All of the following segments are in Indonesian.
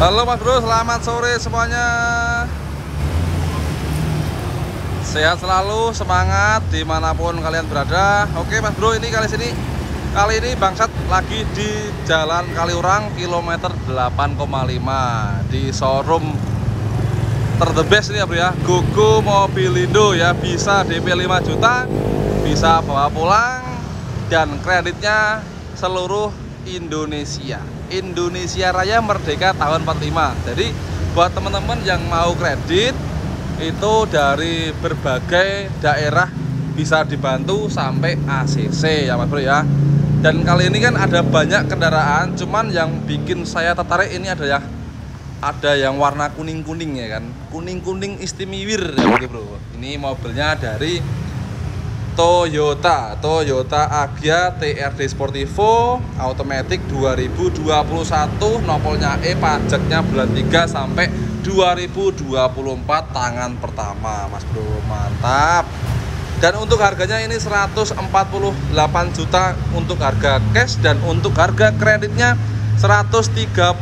Halo Mas Bro, selamat sore semuanya. Sehat selalu, semangat dimanapun kalian berada. Oke Mas Bro, ini kali ini Bangsat lagi di Jalan Kaliurang kilometer 8,5 di showroom terdebes ini ya Bro ya, Gogo Mobilindo ya, bisa DP 5 juta, bisa bawa pulang dan kreditnya seluruh Indonesia. Indonesia Raya Merdeka tahun 45. Jadi buat teman-teman yang mau kredit itu dari berbagai daerah bisa dibantu sampai ACC ya Mas Bro ya. Dan kali ini kan ada banyak kendaraan, cuman yang bikin saya tertarik ini adalah ada yang warna kuning-kuning ya kan, kuning-kuning istimewa ya Bro. Ini mobilnya dari Toyota Agya TRD Sportivo Automatic 2021, nopolnya E, pajaknya bulan 3 sampai 2024 tangan pertama Mas Bro, mantap. Dan untuk harganya ini 148 juta untuk harga cash, dan untuk harga kreditnya 138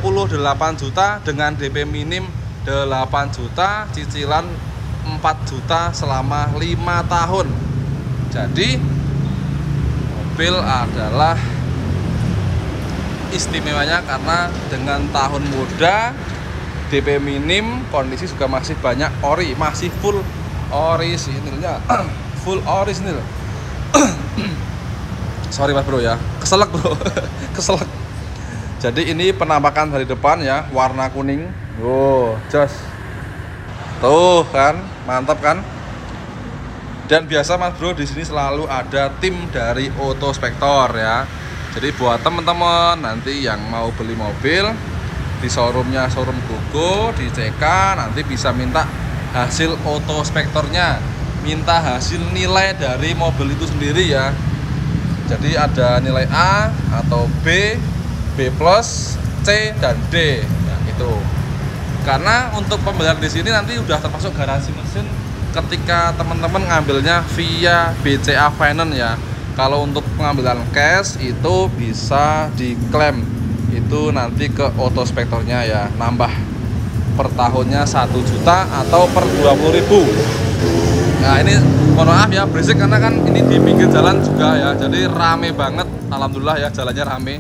juta dengan DP minim 8 juta, cicilan 4 juta selama 5 tahun. Jadi mobil adalah istimewanya karena dengan tahun muda, DP minim, kondisi juga masih banyak ori, masih full orisinilnya. Full original. Sorry Mas Bro ya, keselak Bro. Keselak. Jadi ini penampakan dari depan ya, warna kuning. Wow, jos. Tuh kan, mantap kan? Dan biasa Mas Bro, di sini selalu ada tim dari Autospektor ya. Jadi buat teman-teman nanti yang mau beli mobil di showroomnya, showroom Gogo di CK, nanti bisa minta hasil Autospektornya, minta hasil nilai dari mobil itu sendiri ya. Jadi ada nilai A atau B, B+, C dan D nah, gitu. Karena untuk pembelian di sini nanti udah termasuk garansi mesin ketika teman-teman ngambilnya via BCA Finance ya. Kalau untuk pengambilan cash itu bisa diklaim itu nanti ke Autospektornya ya, nambah per tahunnya 1 juta atau per 20.000. Nah ini mohon maaf ya berisik karena kan ini di pinggir jalan juga ya, jadi rame banget. Alhamdulillah ya, jalannya rame,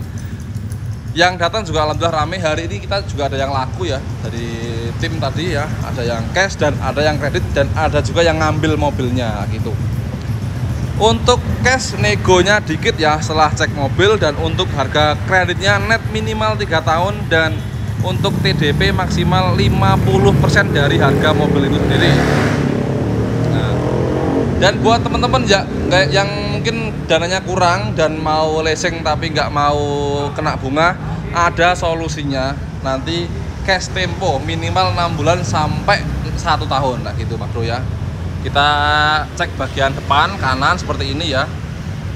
yang datang juga alhamdulillah rame. Hari ini kita juga ada yang laku ya dari tim tadi ya, ada yang cash dan ada yang kredit dan ada juga yang ngambil mobilnya gitu. Untuk cash negonya dikit ya setelah cek mobil, dan untuk harga kreditnya net minimal 3 tahun dan untuk TDP maksimal 50% dari harga mobil itu sendiri. Dan buat teman-teman ya, yang mungkin dananya kurang dan mau leasing tapi nggak mau kena bunga, ada solusinya, nanti cash tempo minimal 6 bulan sampai 1 tahun nah, gitu Mas Bro ya. Kita cek bagian depan kanan seperti ini ya,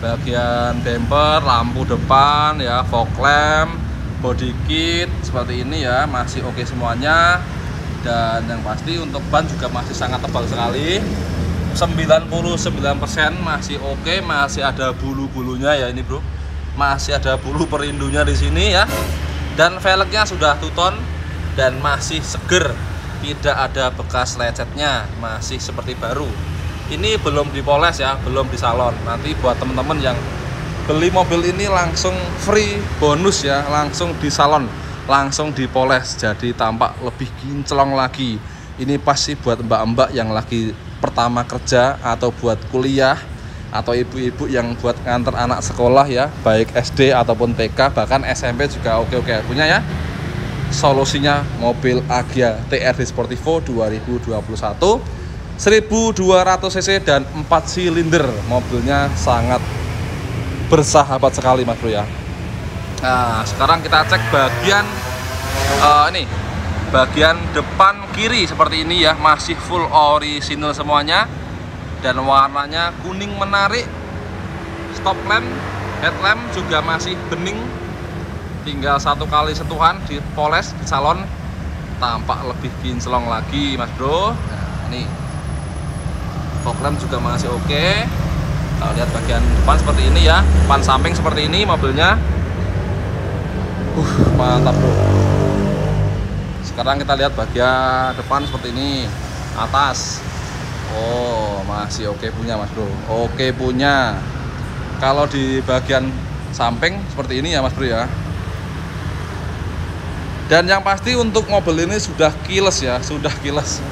bagian bumper, lampu depan ya, fog lamp, body kit seperti ini ya, masih oke semuanya. Dan yang pasti untuk ban juga masih sangat tebal sekali, 99% masih oke, masih ada bulu-bulunya ya ini Bro. Masih ada bulu perindunya di sini ya. Dan velgnya sudah two-tone dan masih seger. Tidak ada bekas lecetnya, masih seperti baru. Ini belum dipoles ya, belum di salon. Nanti buat teman-teman yang beli mobil ini langsung free bonus ya, langsung di salon, langsung dipoles, jadi tampak lebih kinclong lagi. Ini pasti buat mbak-mbak yang lagi pertama kerja atau buat kuliah, atau ibu-ibu yang buat nganter anak sekolah ya, baik SD ataupun TK, bahkan SMP juga oke-oke punya ya. Solusinya mobil Agya TRD Sportivo 2021 1200 cc dan 4 silinder. Mobilnya sangat bersahabat sekali Mas Bro ya. Nah sekarang kita cek bagian ini bagian depan kiri seperti ini ya, masih full original semuanya dan warnanya kuning menarik. Stop lamp, headlamp juga masih bening, tinggal satu kali sentuhan dipoles di salon, tampak lebih kinclong lagi Mas Bro. Nah ini fog lamp juga masih oke. Kalau lihat bagian depan seperti ini ya, depan samping seperti ini mobilnya, mantap Bro. Sekarang kita lihat bagian depan seperti ini, atas. Oh, masih oke punya Mas Bro. Oke punya. Kalau di bagian samping seperti ini ya Mas Bro ya. Dan yang pasti untuk mobil ini sudah keyless ya, sudah keyless.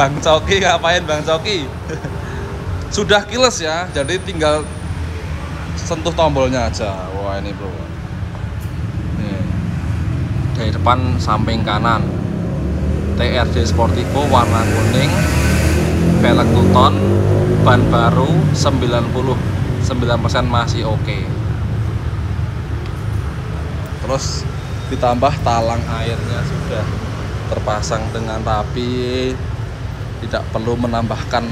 Bang Coki ngapain Bang Coki? Sudah keyless ya, jadi tinggal sentuh tombolnya aja. Wah ini Bro. Nih. Dari depan samping kanan. TRD Sportivo warna kuning. Velg two-tone, ban baru 99% masih oke. Terus ditambah talang airnya sudah terpasang dengan rapi, tidak perlu menambahkan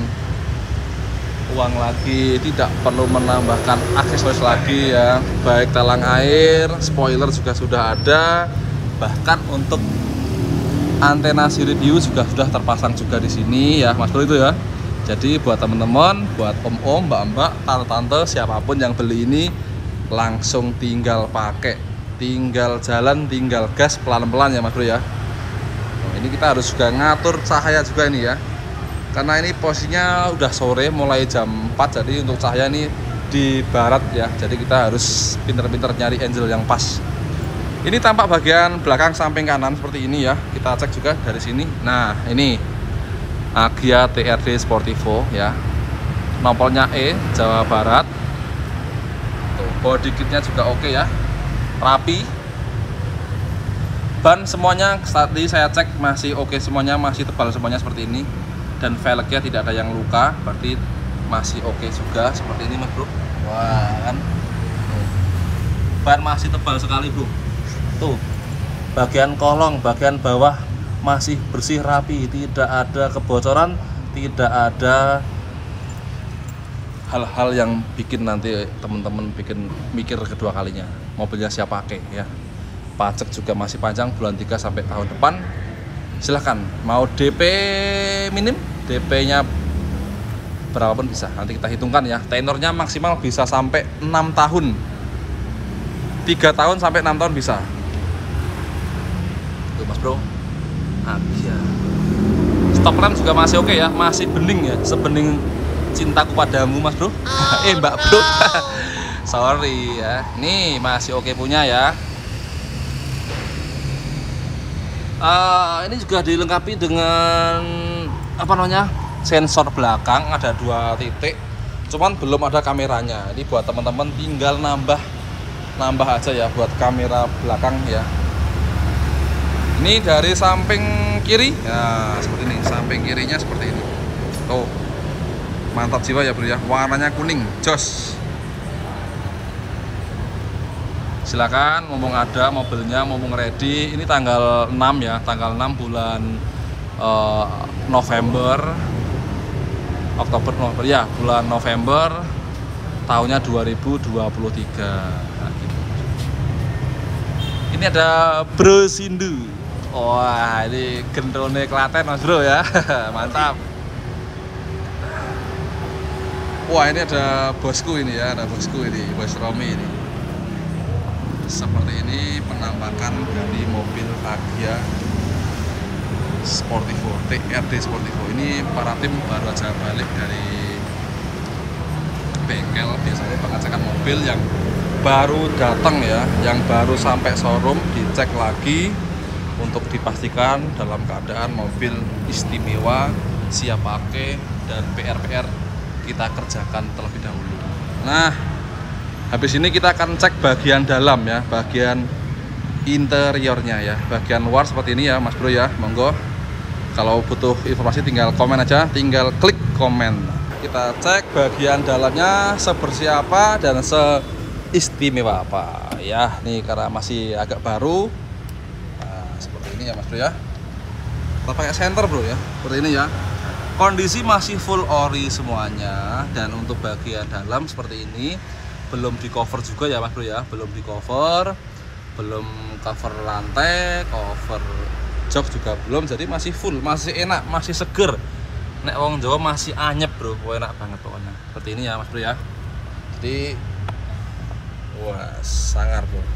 uang lagi, tidak perlu menambahkan aksesoris lagi ya. Baik talang air, spoiler juga sudah ada, bahkan untuk antena sirip view juga sudah terpasang juga di sini ya Mas Bro itu ya. Jadi buat teman-teman, buat om-om, mbak-mbak, tante-tante, siapapun yang beli ini langsung tinggal pakai, tinggal jalan, tinggal gas pelan-pelan ya Mas Bro ya. Nah, ini kita harus juga ngatur cahaya juga ini ya, karena ini posisinya udah sore mulai jam 4, jadi untuk cahaya ini di barat ya, jadi kita harus pinter-pinter nyari angle yang pas. Ini tampak bagian belakang samping kanan seperti ini ya, kita cek juga dari sini. Nah ini Agya TRD Sportivo ya, nomornya E Jawa Barat. Tuh, body kitnya juga oke ya, rapi. Ban semuanya tadi saya cek masih oke semuanya, masih tebal semuanya seperti ini, dan velgnya tidak ada yang luka, berarti masih oke juga seperti ini Mas Bro. Wah kan, ban masih tebal sekali Bro. Tuh, bagian kolong, bagian bawah masih bersih rapi, tidak ada kebocoran, tidak ada hal-hal yang bikin nanti teman-teman bikin mikir kedua kalinya mobilnya siap pakai ya. Pajak juga masih panjang, bulan 3 sampai tahun depan. Silahkan mau DP minim, DP nya berapapun bisa, nanti kita hitungkan ya. Tenornya maksimal bisa sampai 6 tahun, 3 tahun sampai 6 tahun bisa. Mas Bro, Agya. Stop rem juga masih oke ya, masih bening ya, sebening cintaku padamu Mas Bro. Oh, Mbak no. Bro, sorry ya. Nih masih oke punya ya. Ini juga dilengkapi dengan apa namanya, sensor belakang ada 2 titik, cuman belum ada kameranya. Ini buat teman-teman tinggal nambah aja ya buat kamera belakang ya. Ini dari samping kiri, nah seperti ini, samping kirinya seperti ini. Tuh, mantap jiwa ya Bro ya, warnanya kuning, jos. Silakan, mumpung ada mobilnya, mumpung ready. Ini tanggal 6 ya, tanggal 6 bulan Oktober, November ya, bulan November, tahunnya 2023. Nah, gitu. Ini ada Bro Sindu. Wah, ini gendone Klaten Mas Bro ya. Mantap. Wah, ini ada bosku ini ya, ada bosku ini, Bos Romi ini. Seperti ini penampakan dari mobil Agya Sportivo, TRD Sportivo. Ini para tim baru aja balik dari bengkel, biasanya pengecekan mobil yang baru datang ya, yang baru sampai showroom dicek lagi untuk dipastikan dalam keadaan mobil istimewa, siap pakai, dan PR-PR kita kerjakan terlebih dahulu. Nah, habis ini kita akan cek bagian dalam ya, bagian interiornya ya, bagian luar seperti ini ya Mas Bro ya. Monggo, kalau butuh informasi tinggal komen aja, tinggal klik komen. Kita cek bagian dalamnya sebersih apa dan seistimewa apa ya. Nih karena masih agak baru. Seperti ini ya Mas Bro ya, kita pakai senter Bro ya, seperti ini ya. Kondisi masih full ori semuanya, dan untuk bagian dalam seperti ini belum di cover juga ya Mas Bro ya, belum di cover, belum cover lantai, cover jok juga belum, jadi masih full, masih enak, masih seger. Nek wong Jawa masih anyep Bro, enak banget pokoknya. Seperti ini ya Mas Bro ya, jadi wah sangar Bro.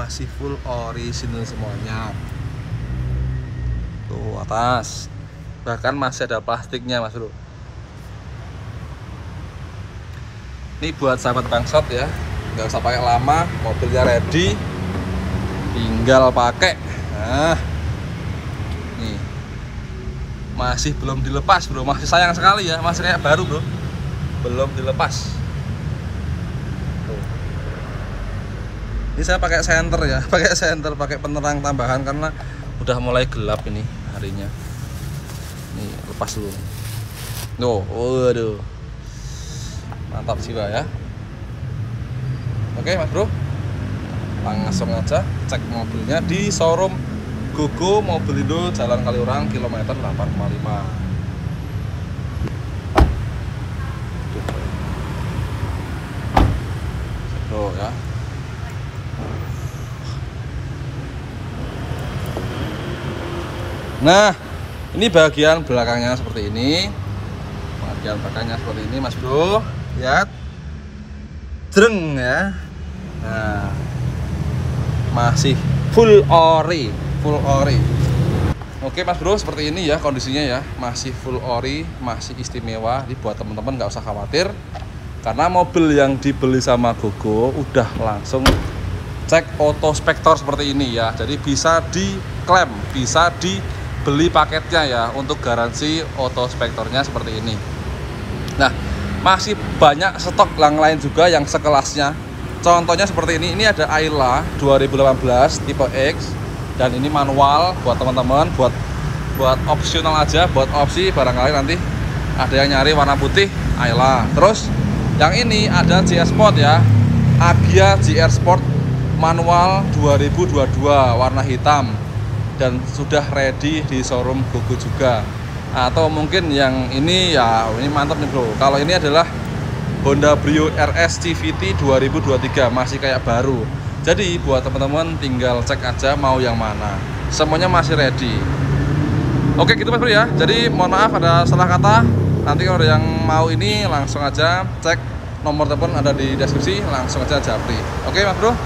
masih full original semuanya. Tuh atas, bahkan masih ada plastiknya Mas Bro. Ini buat sahabat bangsat ya, nggak usah pakai lama, mobilnya ready, tinggal pakai. Nah, nih masih belum dilepas Bro, masih sayang sekali ya, masih kayak baru Bro, belum dilepas. Tuh. Ini saya pakai senter ya, pakai senter, pakai penerang tambahan karena udah mulai gelap ini harinya. Nih lepas dulu. Tuh, waduh, mantap sih Pak ya. Oke Mas Bro, langsung aja cek mobilnya di showroom Gogo Mobilindo, Jalan Kaliurang, kilometer 8,5. Tuh ya. Nah, ini bagian belakangnya seperti ini. Bagian belakangnya seperti ini Mas Bro, lihat. Jreng ya. Nah, masih full ori, full ori. Oke Mas Bro, seperti ini ya kondisinya ya, masih full ori, masih istimewa. Jadi buat teman-teman nggak usah khawatir, karena mobil yang dibeli sama Gogo udah langsung cek Autospektor seperti ini ya. Jadi bisa diklaim, bisa dibeli paketnya ya, untuk garansi Autospektornya seperti ini. Nah, masih banyak stok yang lain juga yang sekelasnya. Contohnya seperti ini ada Ayla 2018 tipe X, dan ini manual buat teman-teman, buat opsional aja, buat opsi barangkali nanti ada yang nyari warna putih Ayla. Terus yang ini ada GR Sport ya, Agya GR Sport manual 2022 warna hitam, dan sudah ready di showroom Gogo juga. Atau mungkin yang ini ya, ini mantap nih Bro. Kalau ini adalah Honda Brio RS CVT 2023, masih kayak baru. Jadi buat teman-teman tinggal cek aja mau yang mana, semuanya masih ready. Oke gitu Mas Bro ya. Jadi mohon maaf ada salah kata. Nanti kalau ada yang mau ini langsung aja cek nomor telepon ada di deskripsi, langsung aja japri. Oke Mas Bro,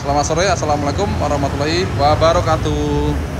selamat sore, assalamualaikum warahmatullahi wabarakatuh.